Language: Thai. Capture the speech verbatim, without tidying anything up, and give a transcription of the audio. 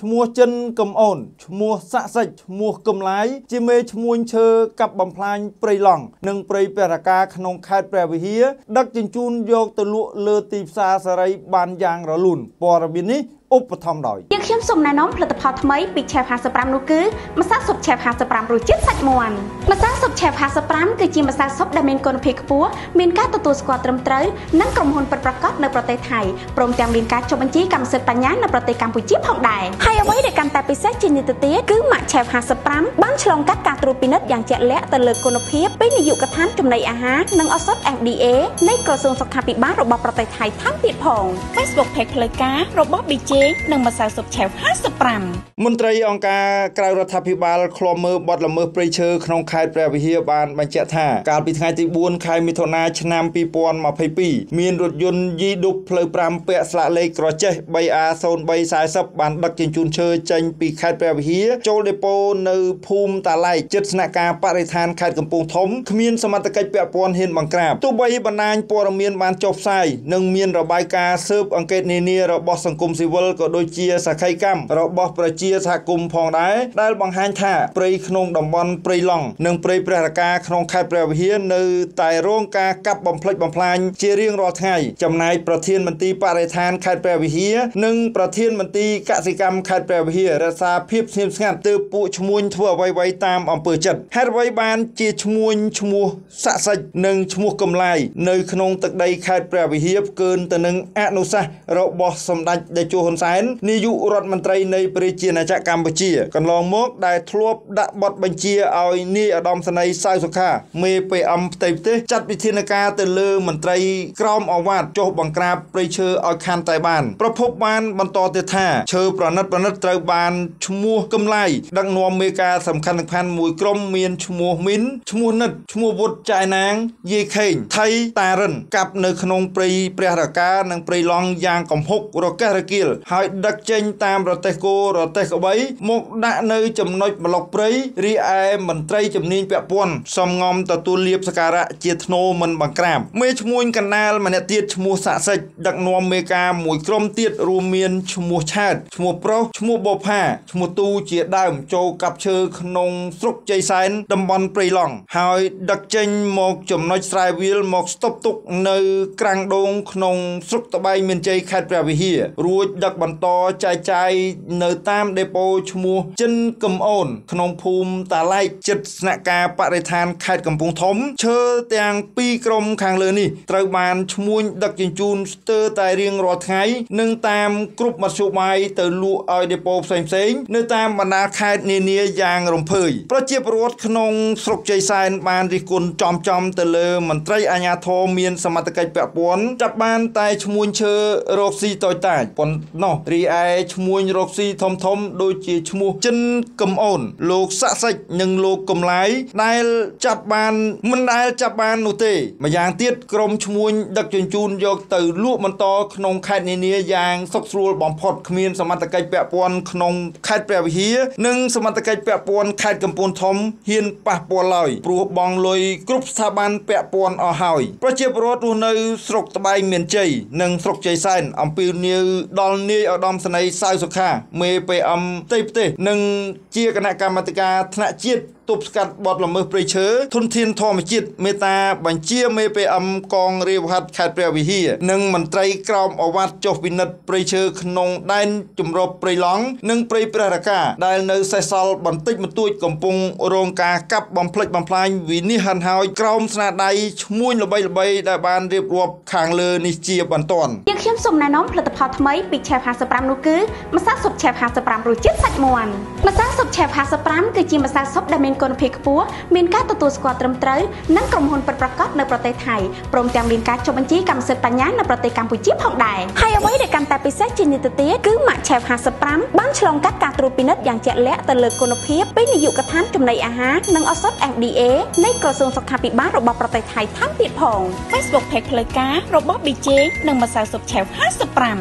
ชั่วโมงจันกำอ่อนชั่วโมงสะสมชั่วโมงกำไลจิเมชั่วโมงเชอกับบำพลายเปรย์หลังหนึ่งเปรย์เปรากาขนมคายเปรย์วิเฮียดักจินจูนโยกตะลุเลอตีซาสไรบานยางระลุนปอระบินนี้อุปธรรมดอยยังเชื่อมส่งนายน้องผลิตภัณฑ์ทำไมปิดแชร์พาสปรัมนุกือมาสร้างศพแชร์พาสปรัมรูจิตสัตมวลมาสร้างศพแชร์พาสปรัมคือจีมาสร้างศพดำเนินกลเพกปัวเมียนการตัวตัวสกอตเติมเตยนั่งกรมหุ่นประกอบในประเทศไทยโปรโมทเมียนการจบัญชีกรรมเสปัญญาในประเทศกัมพูชีผ่องได้ให้เอาไว้ในการแต่ไปแทรกจีนิตเตียคือหมักแชร์พาสปรัมบ้านฉลองกัดการตรูปินัดอย่างแจ๋และตะเลิกกลเพกเป็นนิยุกระทันจำในอาหารนั่งออสต์แอมดีเอในกระทรวงสุขาภิบาลระบบประเทศไทยทั้งติดผ่องเฟซบุ๊กเพจเลยการะบบบีเจนังมาสาสบแฉวห้าสปรัมมนตรีองค์การกลางรัฐพิบาลคลอมเมอร์บอดละเมอปริเชอร์ขนมคายแปรวิเฮียบาลบรรเจท่าการปิดท้ายที่บุญคายมิถนาชนามปีปอนมาภัยปีมีรถยนต์ยีดุเพลย์ปรามเปะสละเลยกระเจใบอาโซนใบสายซับบานดักจินจุนเชอร์จันปีคายแปรวิเฮียโจเดโปในภูมิตาไลเจตนาการปริธานคายกำปงทมขมีนสมัติกายเปะปอนเห็นบังกราบตัวใบบรรณาปอรเมียนบานจบไซหนึ่งเมียนระบายการเซิร์ฟอังเกตเนเนียระบอบสังคมสิวลก็โดยเชียสกายกัมเราบอกประเชียสกุมพองได้ได้บางแห่งท่าปรีขนมดำบอลปรีหลงหนึ่งปรีปรากาขนมคายแปรวิเฮียในไต่ร่องกากับบำเพลย์บำพลายเชียเรียงรอไทยจำนายประเทียนมันตีปาริธานคายแปรวิเฮียหนึ่งประเทียนมันตีกสิกรรมคายแปรวิเฮียรัศาพิบเทียมสกัดตือปุชมวนทั่วไวไวตามอำเภอจัดให้ไวบานเจียชมวนชมัวสะสมหนึ่งชมัวกำไลในขนมตะไดคายแปรวิเฮียเกินแต่หนึ่งอนุสาเราบอกสมดัยได้จูนนิยุรัฐมนตรีในปริจีนาจักรกัมพูชีกันลองมกได้ทลวบดะบดบัญชีเอานี่อดอมสนัยไซสุขาเมเปอัมเตปเตจัดพิธีนาการเตลือมนตรีกรอมอวาดโจบังกราบปริเชอเอาคันไตบานประพบบานบรรทอเตท่าเชอประนัดประนัดไตบานชมัวกำไลดังนวมเมกาสำคัญพันมวยกรมเมียนชมัวมินชมัวนัดชมัวบุตรใจนางเยเข่งไทยตารันกับในขนมปรีเปรียร์กาหนังปรีลองยางกำหกโรเกรกิลให้ดักเจนตามระเตโกระเตกใบมกดะเนยจำนวนบล็อกเปรย์รีไอมันไตรจำนินเปียปวนสมงอมตะตูเลียบสการะเจตโนมันบังกราบเมชมวยกันนาลมันเนตีชมัวสะเสดดักนวมเมกาหมวยกลมเตียรูเมียนชมัวชาติชมัวเปราชมัวบผ้าชมัวตูเจียดามโจกับเชอขนงสรุกใจแสนดำบอลเปรย์หลงหายดักเจนมกจำนวนสายวิลมกสต๊อปตุกเนยกลางดงขนงสรุกตะใบเมียนใจขาดแปรวิเฮียรูดักบรรทอใจใจเนยตามเดโปชมัวจันกำอ่อนขนมภูมิตาไลเจตนาการปริธานขาดกำปงทมเชอเตียงปีกรมคางเลยนี่ตรบานชมวยดักจินจูนสเตอร์ไตเรียงรอไทยหนึ่งตามกรุ๊ปมัตสุไมเตอลูออยเดโปเซงเซงเนยตามบรรดาขาดเนเนียยางรมเพยประเจียบรถขนมสรุกใจสายบานริกุลจอมจอมเตเลมันไตรอาญาทอเมียนสมัติกายแปะปวนจับบานไตชมวยเชอโรคซีต่อยตายปนนอรีไอชมวยโรคซีทอมทอมโดยเจียชมัวจันกำอ่อนโลกสะใสหนึ่งโลกกำไลได้จับบานมันได้จับบานนุเตมาอย่างเตี้ยกรมชมวยดักจุนจูนยกเตอลูกมันต่อขนมไข่เนียยางซอกซัวบอมพอดขมีนสมัติกายแปะปวนขนมไข่แปะเฮียหนึ่งสมัติกายแปะปวนไข่กำปูนทอมเฮียนปะปวนลอยปลุกบองลอยกรุ๊ปสถาบันแปะปวนอ่อหอยประเจียบรถในสรุกตะใบเมียนใจหนึ่งสรุกใจสั้นอัมพิวเนียดอลเนียดอมสไนซายสุขาเมเปอัมเตปเตหนึ่งเจียคณะกรรมการธนาจิตตุบสกัดบอดละเมอปริเชอทุนเทียนทอมจิตเมตาบัญเชียเมเปอัมกองเรียบหัดขาดเปรียวิเฮียหนึ่งมันไตรกรอมอวัดจบวินัดปริเชอขนงได้จุมรบปริล้องหนึ่งปริปรากาได้เนยไซซอลบันติกมันตุยกำปุงโรงกากับบอมพลิกบอมพลายวินิหันหอยกรอมสนาใดชมุ่ยระบายระบายได้บานเรียบรวบขางเลนิเจียบันตอนยังเชื่อมส่งนายน้องผลิตภัณฑ์ทำไมปิดแชร์พาสปรัมนุกือมาสร้างศพแชร์พาสปรัมรูจิตสัตมวลมาสร้างศพแชร์พาสปรัมคือจีมาสร้างศพดำเนินกลเพกปัวเมียนการตัวตัวสกอตเติมเตยนั่งกรมหุ่นประกอบในประเทศไทยโปรโมทเมียนการจบัญชีกรรมเสปัญญาในประเทศกัมพูชีผ่องได้ให้เอาไว้ในการแต่ไปแทรกจีนิตเตียคือหมักแชร์พาสปรัมบ้านฉลองกัดการตรูปินัดอย่างแจ๋และตะเลิกกลเพกเป็นนิยุกระทันจำในอาหารนั่งออสต์แอมดีเอในกระทรวงสุขาภิบาลระบบประเทศไทยทั้งติดผ่องเฟซบุ๊กเพจเลยการะบบบีเจนั่งมาสร้างศพแชร์พาสปรัม